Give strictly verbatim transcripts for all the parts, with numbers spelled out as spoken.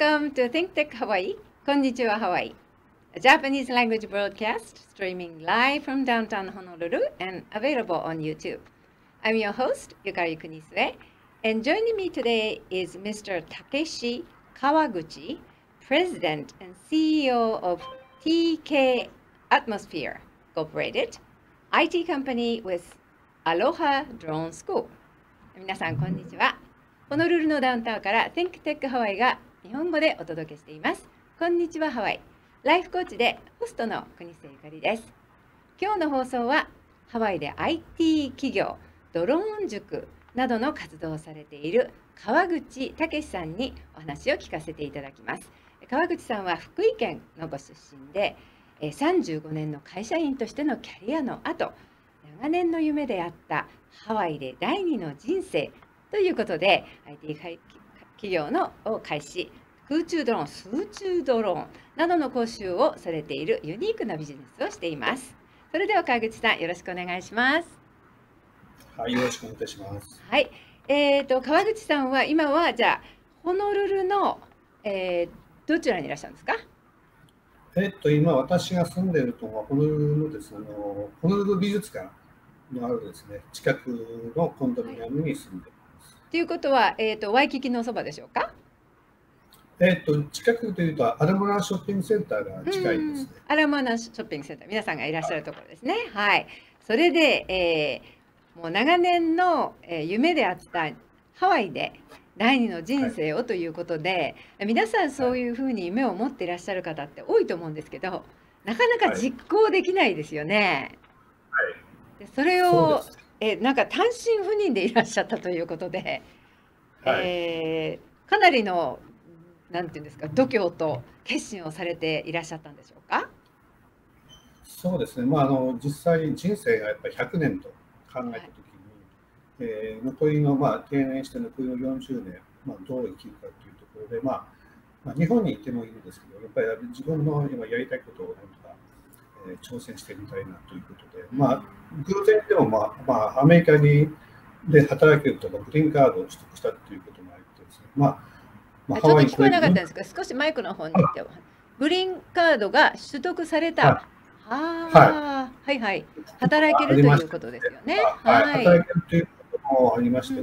Welcome to Think Tech Hawaii. Konnichiwa Hawaii, a Japanese language broadcast streaming live from downtown Honolulu and available on YouTube. I'm your host, Yukari Kunisue, and joining me today is Mister Takeshi Kawaguchi, President and C E O of T K Atmosphere Incorporated, アイティー company with Aloha Drone School. 皆さん、こんにちは。ホノルルのダウンタウンから Think Tech Hawaii が日本語でお届けしています。こんにちはハワイ。ライフコーチでホストの国瀬ゆかりです。今日の放送はハワイで アイティー 企業、ドローン塾などの活動をされている川口武さんにお話を聞かせていただきます。川口さんは福井県のご出身で、さんじゅうごねんの会社員としてのキャリアの後、長年の夢であったハワイで第二の人生ということで アイティー 企業のを開始、空中ドローン、数中ドローンなどの講習をされているユニークなビジネスをしています。それでは川口さん、よろしくお願いします。はい、よろしくお願いいたします。はい、えっと川口さんは今はじゃあホノルルの、えー、どちらにいらっしゃるんですか？えっと今私が住んでいるとホノルルのですね、あのホノルル美術館のあるですね近くのコンドミニアムに住んでいます。ということはえっとワイキキのそばでしょうか？えっと近くというとアラモアナショッピングセンターが近いですね。アラモアナショッピングセンター、皆さんがいらっしゃるところですね。はい。はい、それで、えー、もう長年の夢であったハワイで第二の人生をということで、はい、皆さんそういうふうに夢を持っていらっしゃる方って多いと思うんですけど、なかなか実行できないですよね。はい。でそれをそうです。えなんか単身赴任でいらっしゃったということで、はい、えー、かなりのなんていうんですか、度胸と決心をされていらっしゃったんでしょうか。そうですね、まあ、あの実際人生がやっぱりひゃくねんと考えたときに、はい、えー、残りの、まあ、定年して残りのよんじゅうねん、まあ、どう生きるかというところで、まあまあ、日本にいてもいいんですけど、やっぱり自分の今やりたいことをなんとか、えー、挑戦してみたいなということで、まあ、偶然でも、まあまあ、アメリカにで働けるとかグリーンカードを取得したということもあってですね、まあちょっと聞こえなかったんですけど、少しマイクの方に行って、グリーンカードが取得された、はいはい、働けるということですよね。働けるということもありまして、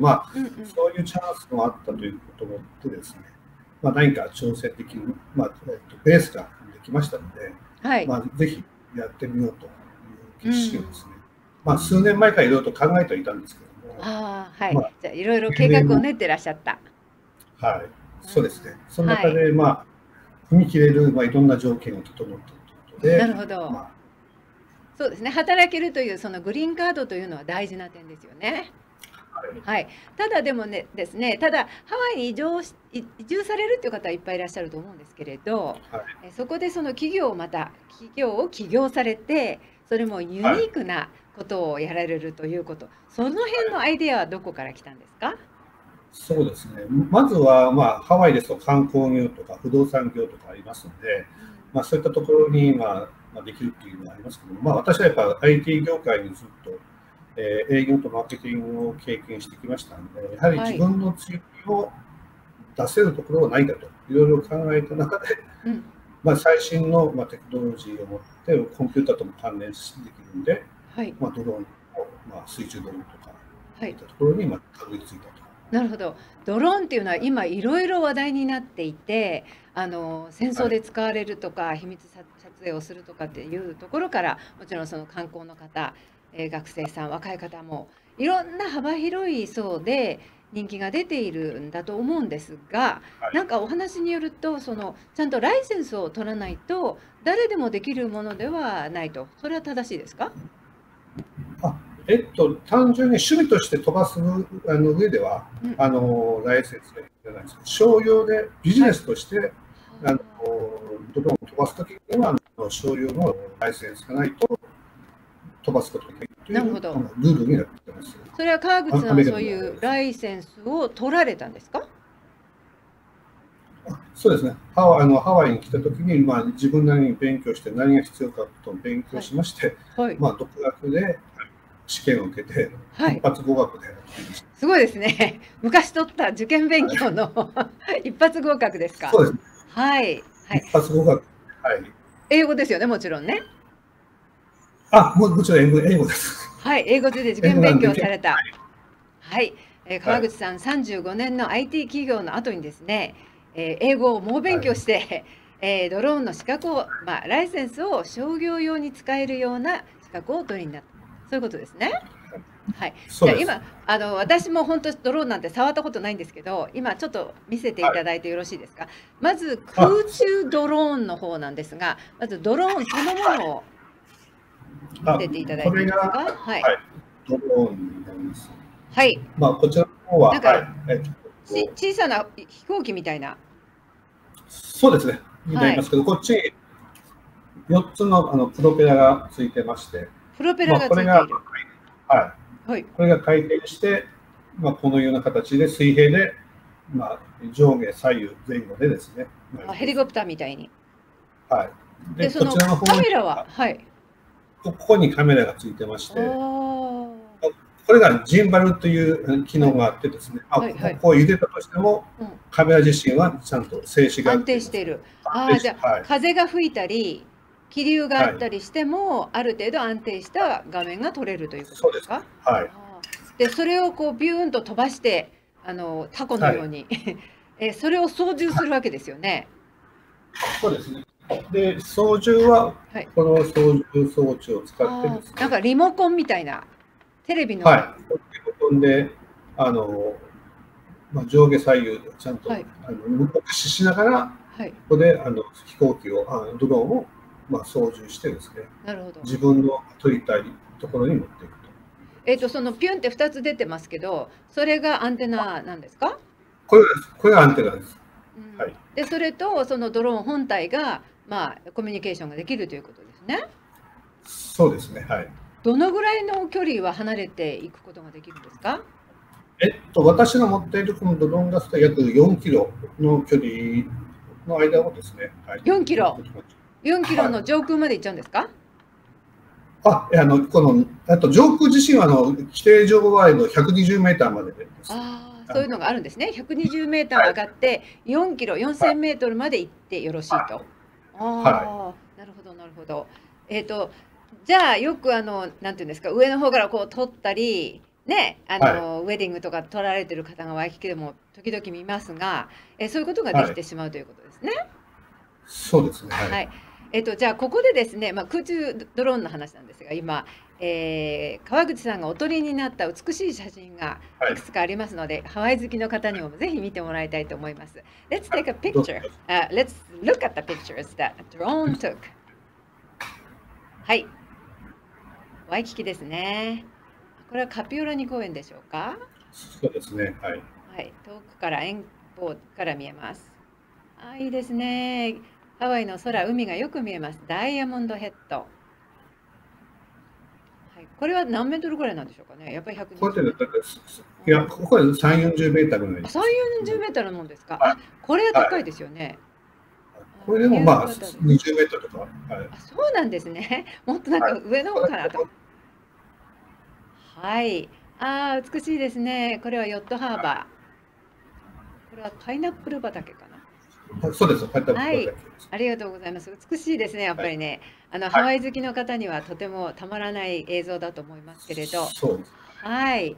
そういうチャンスもあったということもあってですね、何か挑戦できる、ベースができましたので、ぜひやってみようという決心をですね、数年前からいろいろと考えていたんですけども、じゃあいろいろ計画を練ってらっしゃった。はい。そうですね。その中で、まあ、踏み切れる、まあ、いろんな条件を整ったということで。なるほど。まあ、そうですね。働けるという、そのグリーンカードというのは大事な点ですよね。はい、はい。ただ、でもね、ですね。ただ、ハワイに移住し、移住されるという方はいっぱいいらっしゃると思うんですけれど。はい、そこで、その企業をまた、企業を起業されて、それもユニークなことをやられるということ。はい、その辺のアイデアはどこから来たんですか。そうですね、まずは、まあ、ハワイですと観光業とか不動産業とかありますので、まあ、そういったところに、まあ、できるというのはありますけども、まあ、私はやっぱり アイティー 業界にずっと、えー、営業とマーケティングを経験してきましたので、やはり自分の強みを出せるところはないかといろいろ考えた中で、うん、まあ最新の、まあ、テクノロジーを持ってコンピューターとも関連できるので、はい、まあドローンを、まあ、水中ドローンとか、はい、といったところにまあたどり着いたと。なるほど。ドローンっていうのは今いろいろ話題になっていて、あの戦争で使われるとか、はい、秘密撮影をするとかっていうところから、もちろんその観光の方、え学生さん、若い方もいろんな幅広い層で人気が出ているんだと思うんですが、はい、なんかお話によると、そのちゃんとライセンスを取らないと誰でもできるものではないと。それは正しいですか？あ、えっと、単純に趣味として飛ばすあの上では、うん、あのライセンスじゃないですけど、商用でビジネスとして、はい、あのドローンを飛ばすときには商用のライセンスがないと飛ばすことができないというルールになっています。それは川口さんはそういうライセンスを取られたんですか？そうですね。ハワイ、あのハワイに来たときに、まあ、自分なりに勉強して何が必要かと勉強しまして、はいはい、まあ、独学で試験を受けて、一発合格で。すごいですね。昔取った受験勉強の、はい、一発合格ですか。そうですね。はい。はい、一発合格。はい。英語ですよね、もちろんね。あ、もうもちろん英語、英語です。はい、英語で受験勉強された。はい、えー、川口さん、さんじゅうごねんの アイティー 企業の後にですね、えー、英語を猛勉強して、はい、えー、ドローンの資格を、まあ、ライセンスを商業用に使えるような資格をお取りになった。そういうことですね。はい、じゃあ今あの私も本当ドローンなんて触ったことないんですけど、今ちょっと見せていただいてよろしいですか。はい、まず空中ドローンの方なんですが、まずドローンそのものを見せていただいていいですか。はい、ドローンになります。はい。まあこちらの方はなんか、はい、ち小さな飛行機みたいな。そうですね。になりますけど、はい、こっちよっつのあのプロペラがついてまして、プロペラがついている。はい。はい、これが回転して、まあ、このような形で水平で、まあ、上下左右前後でですね。あ、ヘリコプターみたいに。はい。で、でそのこちらの方カメラは、はい、ここにカメラがついてまして、これがジンバルという機能があってですね、はい、あ、ここを茹でたとしても、はいはい、カメラ自身はちゃんと静止が安定している。ああ、じゃあ、はい、風が吹いたり、気流があったりしても、はい、ある程度安定した画面が撮れるということですか。そうです。はい。で、それをこうビューンと飛ばして、あのタコのように、はい、え、それを操縦するわけですよね。そうですね。で、操縦はこの操縦装置を使ってですね、なんかリモコンみたいなテレビの、はい、リモコンであの、まあ、上下左右ちゃんと、はい、あの目視しながら、はい、ここであの飛行機をあのドローンをまあ操縦してですね。なるほど。自分の撮りたいところに持っていくと。えっとそのピュンって二つ出てますけど、それがアンテナなんですか？これです。これがアンテナです。うん、はい。でそれとそのドローン本体がまあコミュニケーションができるということですね。そうですね。はい。どのぐらいの距離は離れていくことができるんですか？えっと私の持っているこのドローンだと約よんキロの距離の間をですね。はい、よんキロ。よんキロの上空まで行っちゃうんですか？はい、あ、あのこのあと上空自身はあの規定上空のひゃくにじゅうメーターまでです。ああ、そういうのがあるんですね。ひゃくにじゅうメーター上がってよんキロ、よんせんメートルまで行ってよろしいと。はい、ああ、はい、なるほどなるほど。えっ、ー、とじゃあよくあのなんていうんですか、上の方からこう撮ったりね、あの、はい、ウェディングとか撮られてる方がワイキキでも時々見ますが、えー、そういうことができてしまうということですね。はい、そうですね。はい。はい、えっと、じゃあここでですね、まあ、空中ドローンの話なんですが、今、えー、川口さんがお撮りになった美しい写真がいくつかありますので、はい、ハワイ好きの方にもぜひ見てもらいたいと思います。Let's take a picture.、Uh, let's look at the pictures that a drone took. はい。ワイキキですね。これはカピオラニ公園でしょうか。そうですね。はい。はい、遠くから遠方から見えます。あ、いいですね。ハワイの空、海がよく見えます。ダイヤモンドヘッド。はい、これは何メートルぐらいなんでしょうかね。やっぱりひゃくにじゅう。これっていや、ここはさんじゅうよんじゅうメートルぐらい。さんじゅうよんじゅうメートルもんですか。あ、これは高いですよね。これでもまあにじゅうメートルとか。あ、そうなんですね。もっとなんか上の方かなと。はい。ああ、美しいですね。これはヨットハーバー。これはパイナップル畑かな。そうです。はい、ありがとうございます。美しいですね、やっぱりね。はい、あのハワイ好きの方にはとてもたまらない映像だと思いますけれど。はい。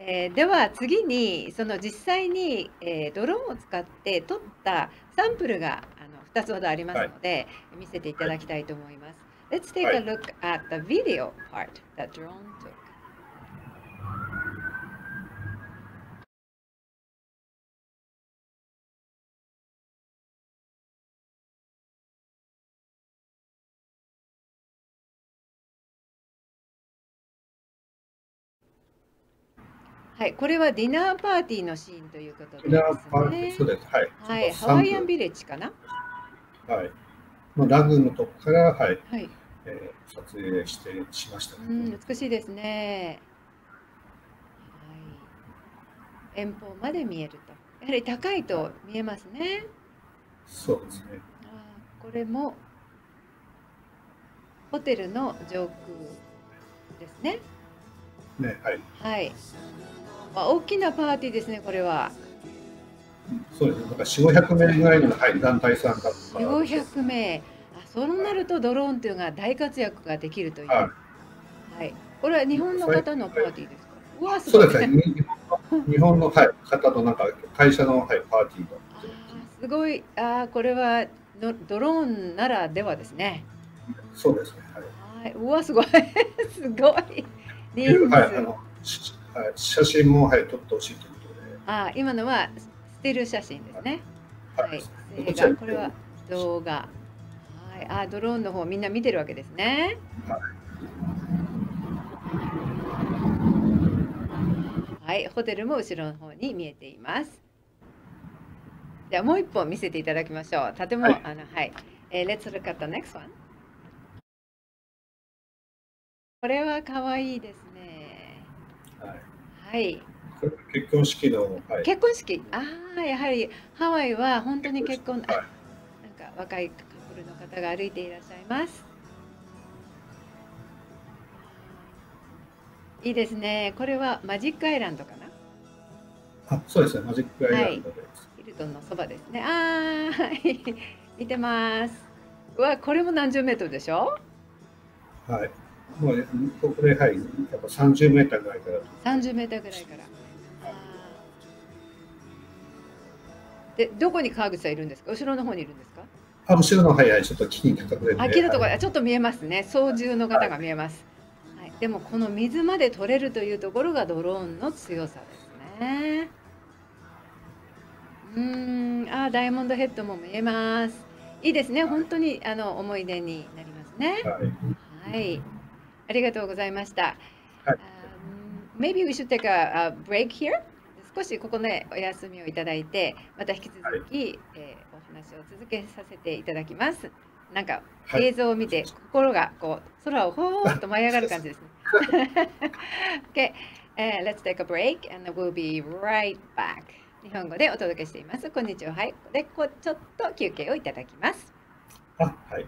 えー、では次にその実際に、えー、ドローンを使って撮ったサンプルがあのふたつほどありますので、はい、見せていただきたいと思います。はい、Let's take a look at the video part that drone took.はい、これはディナーパーティーのシーンということですね。ディナーパーティー、そうです。はい。はい、ハワイアンビレッジかな。はい。もうラグのとこから、はい。はい、えー、撮影してしましたね。うん、美しいですね。はい。遠方まで見えると、やはり高いと見えますね。そうですね。あ、これも。ホテルの上空ですね。ですね。はい。はい。まあ、大きなパーティーですね、これは。そうですね。なんかよんひゃく、ごひゃく名ぐらいの、はい、団体参加。よんひゃく名。あ、そうなるとドローンというのが大活躍ができるという。はい、はい。これは日本の方のパーティーですか。うわ、すごい。そうですね。日本の、はい、方となんか会社の、はい、パーティーと。すごい。ああ、これはドドローンならではですね。そうですね。はい。はい、うわ、すごい。すごい。はい、あの、はい、写真も、はい、撮ってほしいということで。ああ、今のはスティル写真ですね。はい。はい、これは動画。はい、ああ、ドローンの方、みんな見てるわけですね。はい。はい、ホテルも後ろの方に見えています。じゃあもう一本見せていただきましょう。とても、はい、あの、はい。えー、Let's look at the next one。これは可愛いですね。はい。はい。結婚式の。はい、結婚式。ああ、やはりハワイは本当に結婚。結婚式。なんか若いカップルの方が歩いていらっしゃいます。いいですね。これはマジックアイランドかな。あ、そうですね。マジックアイランドです。はい、ヒルトンのそばですね。ああ、はい、見てます。うわ、これも何十メートルでしょ。はい。もうこれはい、やっぱ三十メーターぐらいから。三十メーターぐらいから。で、どこに川口さんいるんですか。後ろの方にいるんですか。あ、後ろのはいはい、ちょっと木に隠れて。あ、木のところ、はい、ちょっと見えますね。操縦の方が見えます。はいでもこの水まで取れるというところがドローンの強さですね。うーん、あ、ダイヤモンドヘッドも見えます。いいですね。本当にあの思い出になりますね。はい、はい。ありがとうございました。はい、um, maybe we should take a, a break here. 少しここでお休みをいただいて、また引き続き、はいえー、お話を続けさせていただきます。なんか映像を見て心がこう空をほーっと舞い上がる感じですね。okay. uh, let's take a break and we'll be right back. 日本語でお届けしています。こんにちは。はい。で、こうちょっと休憩をいただきます。あ、はい。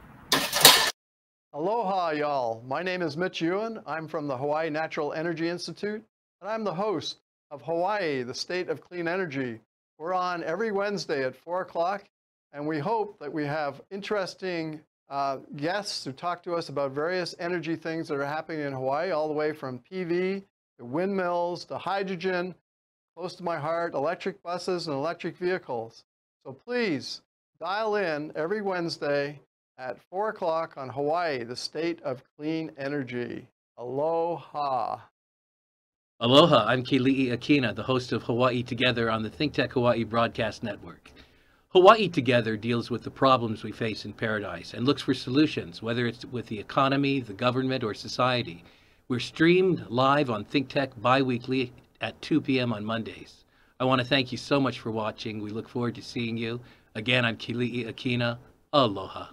Aloha, y'all. My name is Mitch Ewan. I'm from the Hawaii Natural Energy Institute, and I'm the host of Hawaii, the State of Clean Energy. We're on every Wednesday at four o'clock.And we hope that we have interesting uh, guests who talk to us about various energy things that are happening in Hawaii, all the way from P V to windmills to hydrogen, close to my heart, electric buses and electric vehicles. So please dial in every Wednesday at four o'clock on Hawaii, the state of clean energy. Aloha. Aloha, I'm Kili'i Akina, the host of Hawaii Together on the Think Tech Hawaii Broadcast Network.Hawaii Together deals with the problems we face in paradise and looks for solutions, whether it's with the economy, the government, or society. We're streamed live on Think Tech bi-weekly at two p m on Mondays. I want to thank you so much for watching. We look forward to seeing you. Again, I'm Kili'i Akina. Aloha.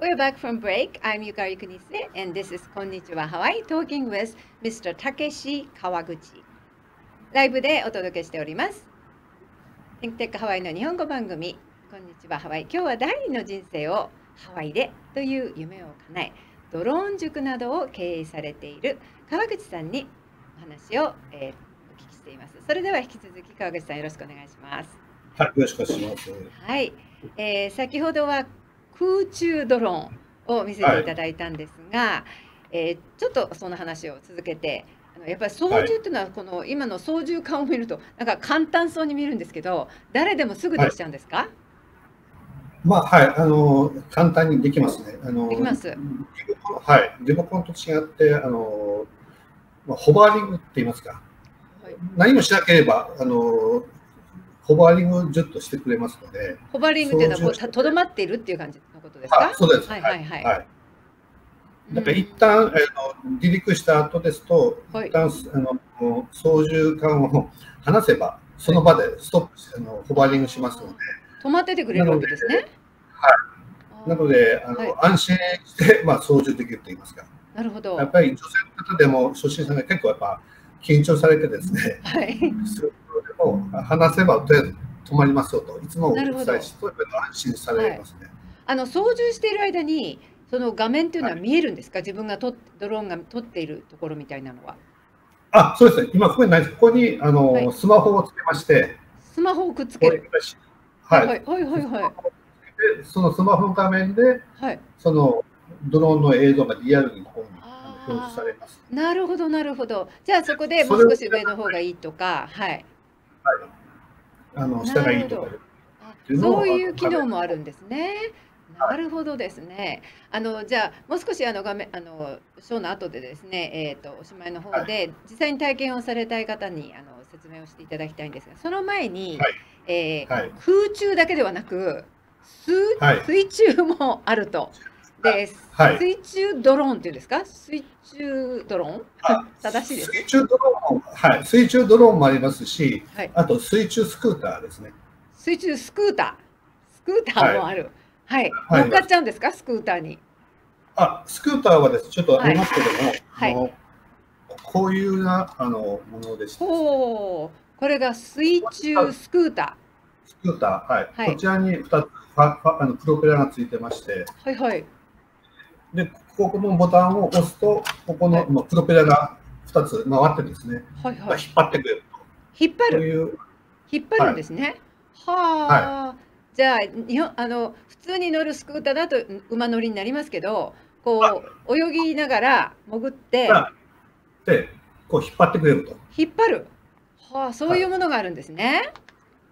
We're back from break. I'm Yukari Kunisue, and this is Konnichiwa Hawaii, talking with Mister Takeshi Kawaguchi. ライブでお届けしております。Think Tech Hawaii の日本語番組、Konnichiwa Hawaii。今日は第二の人生をハワイでという夢を叶え、ドローン塾などを経営されている川口さんにお話を、えー、お聞きしています。それでは引き続き川口さんよろしくお願いします。はい、よろしくお願いします。はい、えー、先ほどは空中ドローンを見せていただいたんですが、はいえー、ちょっとその話を続けて、あのやっぱり操縦っていうのはこの今の操縦桿を見るとなんか簡単そうに見えるんですけど、誰でもすぐできちゃうんですか？はい、まあはい、あの簡単にできますね。あのできます。はい、リモコンと違ってあのホバーリングって言いますか。はい、何もしなければあの。ホバーリングをずっとしてくれますので、ホバーリングというのはとどまっているっていう感じのことですか？そうです。はいはいはい。だから一旦あの離陸した後ですと、一旦あの操縦桿を離せばその場でストップあのホバーリングしますので、止まっててくれるわけですね。はい。なのであの安心してまあ操縦できると言いますか。なるほど。やっぱり女性の方でも初心者が結構やっぱ緊張されてですね。はい。話せばと止まりますよといつもお伝えしておれば安心されますね。はい、あの操縦している間にその画面というのは見えるんですか、はい、自分がとドローンが撮っているところみたいなのは。あ、そうですね。今ここにないです。ここにあの、はい、スマホをつけまして。スマホをくっつける。はいはいはいはい。で、そのスマホの画面で、はい、そのドローンの映像がリアルにここに表示されます。なるほどなるほど。じゃあそこでもう少し上の方がいいとか、はい。はい。あの下がいいとか。そういう機能もあるんですね。なるほどですね。あのじゃあもう少しあの画面あのショーの後でですね、えー、とおしまいの方で実際に体験をされたい方にあの説明をしていただきたいんですが、その前に、はい、えーはい、空中だけではなく 水,、はい、水中もあると。で、はい、水中ドローンっていうんですか、水中ドローン正しいです水中ドローン、はい、水中ドローンもありますし、はい、あと水中スクーターですね。水中スクータースクーターもある。はいはい、乗っかっちゃうんですか、スクーターに。あ、スクーターはです、ちょっとありますけども、はいはい、こういうなあのものでした。お、これが水中スクーター。スクーター、はい、はい、こちらにふたつははあのプロペラがついてまして。はいはい。で、ここのボタンを押すと、ここの、はい、プロペラがふたつ回ってですね。はいはい。まあ、引っ張ってくれると。引っ張る。いう引っ張るんですね。はあ。はい、じゃあ、日本あの普通に乗るスクーターだと馬乗りになりますけど、こう泳ぎながら潜ってでこう引っ張ってくれると。引っ張る、はあ、そういうものがあるんですね。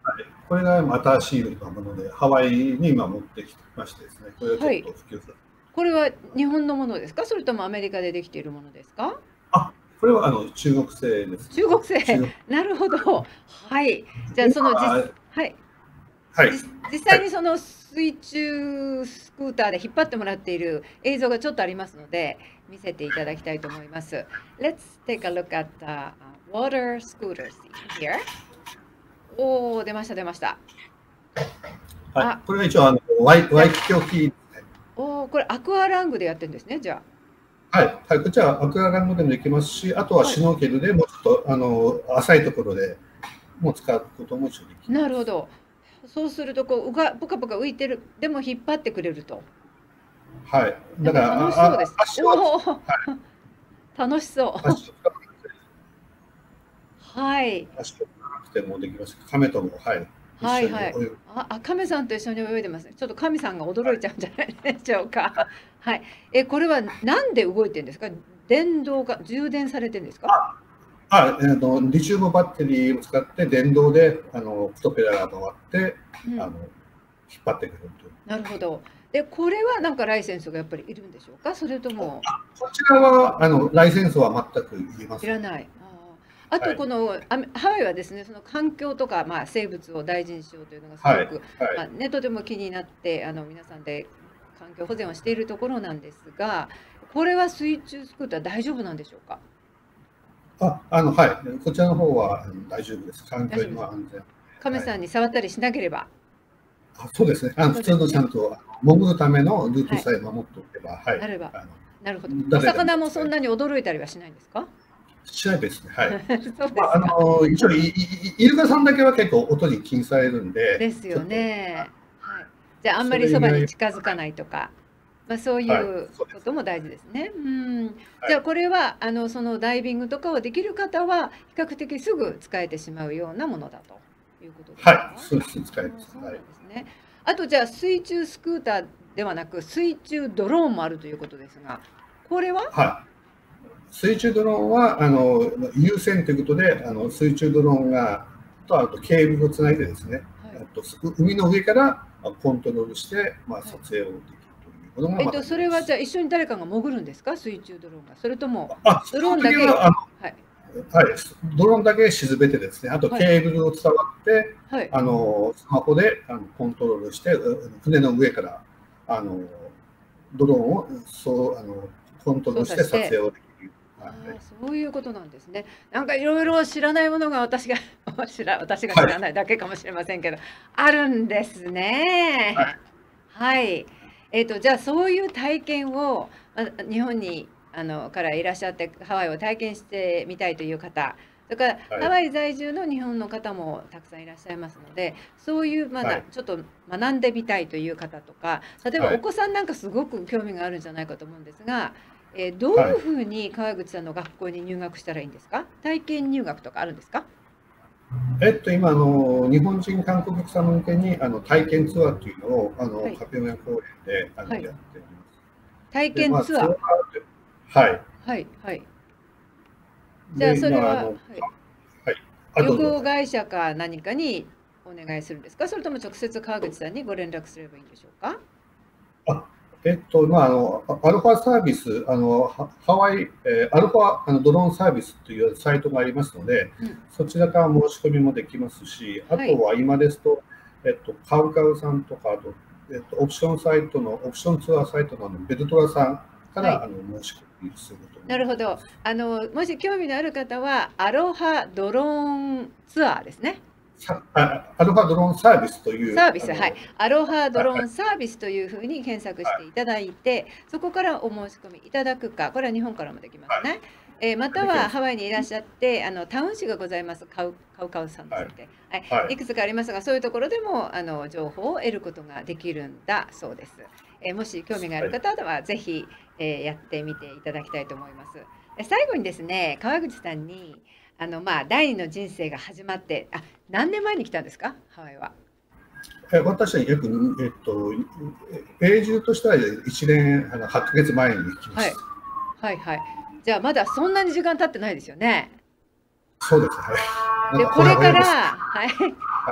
はいはい、これが新しいものでハワイに今持ってきましてですね、これをちょっと普及する。はい、これは日本のものですか、それともアメリカでできているものですか。あ、これはあの中国製です。中国製、中国なるほど。はい、じゃあその実はい。はい、実際にその水中スクーターで引っ張ってもらっている映像がちょっとありますので見せていただきたいと思います。Let's take a look at the water scooters here. おー、出ました出ました。はい、あ、これが一応あのワイワイキキョキ。おー、これアクアラングでやってるんですね、じゃあ。はい、はい、こちらアクアラングでもできますし、あとはシュノーケルでもうちょっと、はい、あの浅いところでも使うことも一緒にできます。なるほど。そうするとこうがポカポカ浮いてる、でも引っ張ってくれると。はい。だから楽しそうです。足を楽しそう。はい。足をなくてもできます。亀ともはい。はいはい。あ、亀さんと一緒に泳いでますね。ちょっと亀さんが驚いちゃうんじゃないでしょうか。はい。え、これはなんで動いてるんですか。電動が充電されてるんですか。あ、えっと、リチウムバッテリーを使って電動であのプロペラが回って、うん、あの引っ張ってくれるという。なるほど。で、これはなんかライセンスがやっぱりいるんでしょうか、それとも。こちらはあのライセンスは全くいりません。いらない。あとこの、はい、ハワイはですね、その環境とか、まあ、生物を大事にしようというのがすごく、はいはいまあね、とても気になってあの皆さんで環境保全をしているところなんですが、これは水中スクーター大丈夫なんでしょうか。あ、あのはい、こちらの方は大丈夫です。環境には安全。亀さんに触ったりしなければ。はい、あ、そうですね。あの普通のちゃんと潜るためのルートさえ守っておけば、はい。はい、なれば。なるほど。お魚もそんなに驚いたりはしないんですか。しないですね。はい。まああの一応イルカさんだけは結構音に禁止されるんで。ですよね。はい。じゃああんまりそばに近づかないとか。まあそういうことも大事ですね。はい、うん。じゃあこれはあのそのダイビングとかをできる方は比較的すぐ使えてしまうようなものだということですか。はい、そうですね。使えます。そうなんですね。あとじゃあ水中スクーターではなく水中ドローンもあるということですが、これは？はい。水中ドローンはあの有線ということで、あの水中ドローンがとあとケーブルをつないでですね、はい、あと海の上からコントロールしてまあ撮影をできる。はい、えっとそれはじゃあ一緒に誰かが潜るんですか、水中ドローンが、それともドローンだけ、はいはい、ドローンだけ沈めてですね、あとケーブルを伝わって、はい、あのスマホであのコントロールして船の上からあのドローンをそうあのコントロールして撮影をできる。あ、そういうことなんですね。なんかいろいろ知らないものが私が知ら私が知らないだけかもしれませんけど、はい、あるんですね。はい。はいえーと、じゃあそういう体験を日本にあのからいらっしゃってハワイを体験してみたいという方、だから、はい、ハワイ在住の日本の方もたくさんいらっしゃいますので、そういうまだちょっと学んでみたいという方とか、例えばお子さんなんかすごく興味があるんじゃないかと思うんですが、えー、どういうふうに川口さんの学校に入学したらいいんですか？体験入学とかあるんですか？えっと、今あの、日本人韓国さん向けにあの体験ツアーというのをあの、はい、カピオナ公園であの、はい、やっています。体験ツアー、まあ、はい。はいはい。じゃあそれは、はい、旅行会社か何かにお願いするんですか？それとも直接川口さんにご連絡すればいいんでしょうか？あ、えっと、まあ、あのアルファサービス、あのハワイ、えー、アルファあのドローンサービスというサイトがありますので、うん、そちらから申し込みもできますし、あとは今ですと、はい、えっと、カウカウさんとか、あと、えっと、オプションサイトの、オプションツアーサイトのベルトラさんから、はい、あの申し込み。なるほど。あのもし興味のある方はアロハドローンツアーですね。あ、アロハドローンサービスというサービス、はい、アロハドローンサービスというふうに検索していただいて、はい、そこからお申し込みいただくか、これは日本からもできますね。はい、えー、またはハワイにいらっしゃってあのタウン市がございます、カウカウカウさんですので、はいはい、いくつかありますが、そういうところでもあの情報を得ることができるんだそうです。えー、もし興味がある方はぜひ、はい、えー、やってみていただきたいと思います。最後にですね、川口さんにあの、まあ、第二の人生が始まって、あ、何年前に来たんですか、ハワイは。私は約、えっと、永住としてはいちねんはちかげつまえに来ました。はい、はい、はい。じゃあまだそんなに時間経ってないですよね。そうです、はい、でこれから、はい、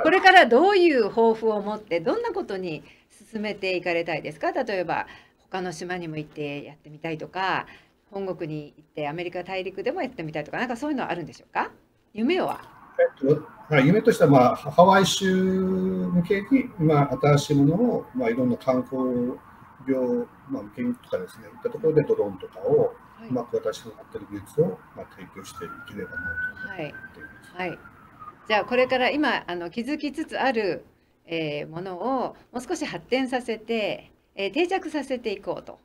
これからどういう抱負を持ってどんなことに進めていかれたいですか？例えば他の島にも行ってやってみたいとか、本国に行ってアメリカ大陸でもやってみたいとか、なんかそういうのはあるんでしょうか？夢は、えっと、夢としては、まあ、ハワイ州向けに、まあ、新しいものを、まあ、いろんな観光業、まあ、向けにとかですね、いったところでドローンとかを、はい、まあ、私の持っている技術を、まあ、提供していければなと思っています。はい、はい、じゃあこれから今あの気づきつつある、えー、ものをもう少し発展させて、えー、定着させていこうと、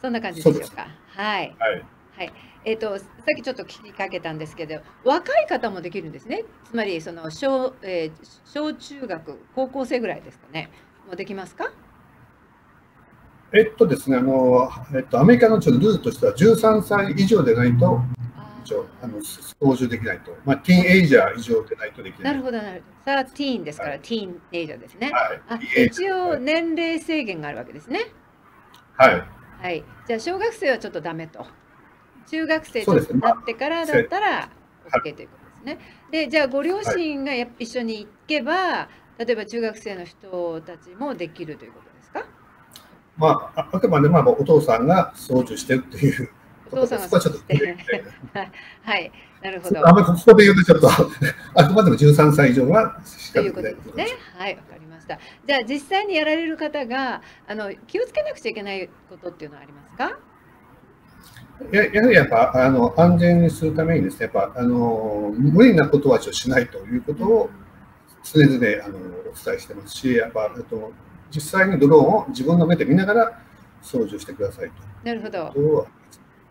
そんな感じでしょうか。はい、はい、はい。えっと、さっきちょっと聞きかけたんですけど、若い方もできるんですね。つまりその小、えー、小中学高校生ぐらいですかね、もうできますか？えっとですね、あの、えっと、アメリカのちょっとルールとしてはじゅうさんさい以上でないと一応あの操縦できないと、まあ、ティーンエイジャー以上でないとできない。なるほど、なるほど。さあ、ティーンですから、はい、ティーンエイジャーですね。はい、一応、年齢制限があるわけですね。はい。はい、じゃあ、小学生はちょっとダメと。中学生になってからだったら OK ということですね。で、じゃあ、ご両親がや一緒に行けば、例えば中学生の人たちもできるということですか？まあ、あくまでもお父さんが操縦してるという。お父さんがちょっとはい、なるほど。あんまりここで言うとちょっとあくまでもじゅうさんさい以上はということですね。はい、わかりました。じゃあ実際にやられる方があの気をつけなくちゃいけないことっていうのはありますか？いや、やはりやっぱあの安全にするためにですね、やっぱあの無理なことはしないということを常々あのお伝えしてますし、やっぱあと実際にドローンを自分の目で見ながら操縦してくださいと。なるほど。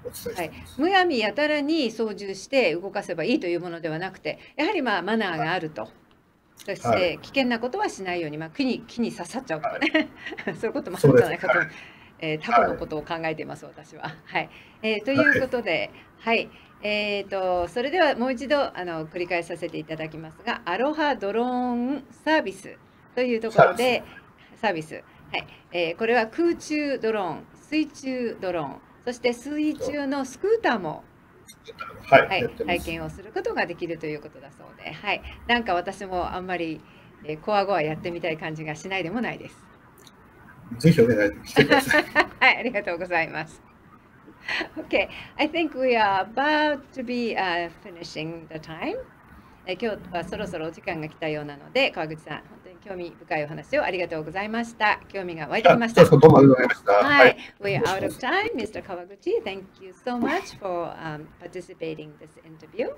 はい、むやみやたらに操縦して動かせばいいというものではなくて、やはりまあマナーがあると、はい、そして危険なことはしないように、まあ、木に木に刺さっちゃうとかね、はい、そういうこともあるんじゃないかと、はい、えー、タコのことを考えています、はい、私は。はい、えー、ということで、はい、えー、とそれではもう一度あの繰り返させていただきますが、アロハドローンサービスというところで、サービス、はい、えー、これは空中ドローン、水中ドローン、そして水中のスクーターも体験をすることができるということだそうで、はい、なんか私もあんまりこわごわやってみたい感じがしないでもないです。ぜひお願いしてください。はい、ありがとうございます。Okay, I think we are about to be、uh, finishing the time. 今日はそろそろお時間が来たようなので、川口さん、本当に興味深いお話をありがとうございました。興味が湧いてきました。どうもありがとうございました。はい、We are out of time, ミスター Kawaguchi. Thank you so much for、um, participating in this interview.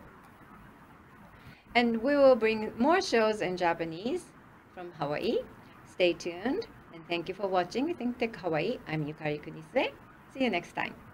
And we will bring more shows in Japanese from Hawaii. Stay tuned and thank you for watching Think Tech Hawaii. I'm Yukari Kunisue. See you next time.